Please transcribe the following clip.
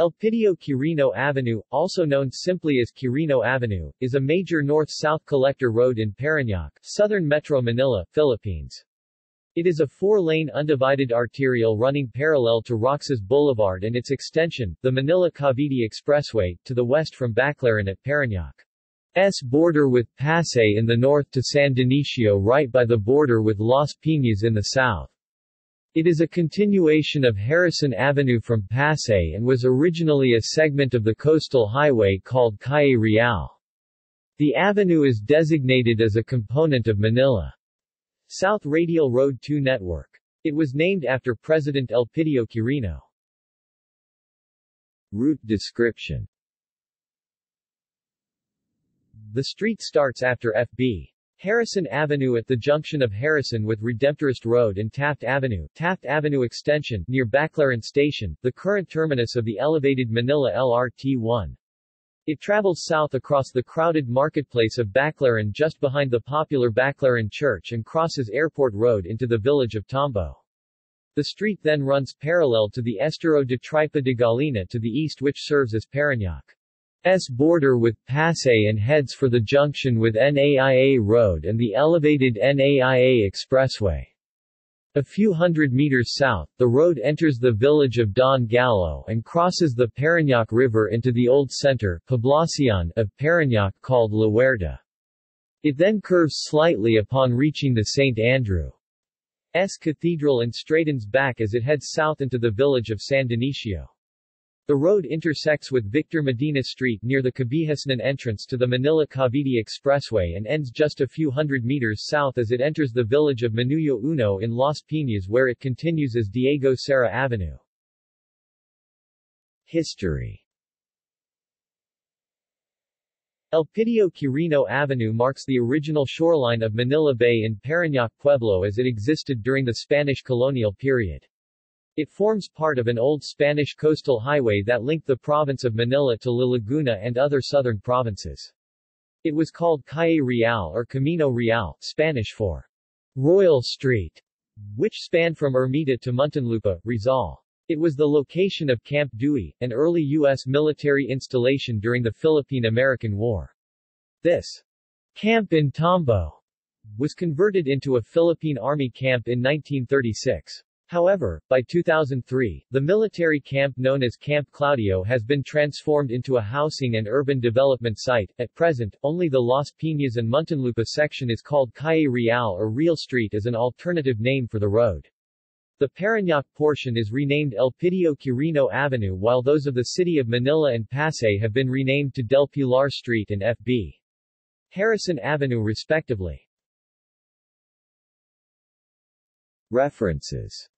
Elpidio Quirino Avenue, also known simply as Quirino Avenue, is a major north-south collector road in Parañaque, southern Metro Manila, Philippines. It is a four-lane undivided arterial running parallel to Roxas Boulevard and its extension, the Manila-Cavite Expressway, to the west from Baclaran at Parañaque's border with Pasay in the north to San Dionisio right by the border with Las Piñas in the south. It is a continuation of Harrison Avenue from Pasay and was originally a segment of the coastal highway called Calle Real. The avenue is designated as a component of Manila South Radial Road 2 network. It was named after President Elpidio Quirino. Route description. The street starts after F.B. Harrison Avenue at the junction of Harrison with Redemptorist Road and Taft Avenue extension, near Baclaran Station, the current terminus of the elevated Manila LRT1. It travels south across the crowded marketplace of Baclaran just behind the popular Baclaran Church and crosses Airport Road into the village of Tombo. The street then runs parallel to the Estero de Tripa de Galena to the east, which serves as Parañaque border with Pasay and heads for the junction with NAIA Road and the elevated NAIA Expressway. A few hundred meters south, the road enters the village of Don Gallo and crosses the Parañaque River into the old center, Población, of Parañaque called La Huerta. It then curves slightly upon reaching the St. Andrew's Cathedral and straightens back as it heads south into the village of San Dionisio. The road intersects with Victor Medina Street near the Kabihasnan entrance to the Manila-Cavite Expressway and ends just a few hundred meters south as it enters the village of Manuyo Uno in Las Piñas, where it continues as Diego Serra Avenue. History. Elpidio Quirino Avenue marks the original shoreline of Manila Bay in Parañaque Pueblo as it existed during the Spanish colonial period. It forms part of an old Spanish coastal highway that linked the province of Manila to La Laguna and other southern provinces. It was called Calle Real or Camino Real, Spanish for Royal Street, which spanned from Ermita to Muntinlupa, Rizal. It was the location of Camp Dewey, an early U.S. military installation during the Philippine-American War. This camp in Tombo was converted into a Philippine Army camp in 1936. However, by 2003, the military camp known as Camp Claudio has been transformed into a housing and urban development site. At present, only the Las Piñas and Muntinlupa section is called Calle Real or Real Street as an alternative name for the road. The Parañaque portion is renamed Elpidio Quirino Avenue, while those of the city of Manila and Pasay have been renamed to Del Pilar Street and F.B. Harrison Avenue respectively. References.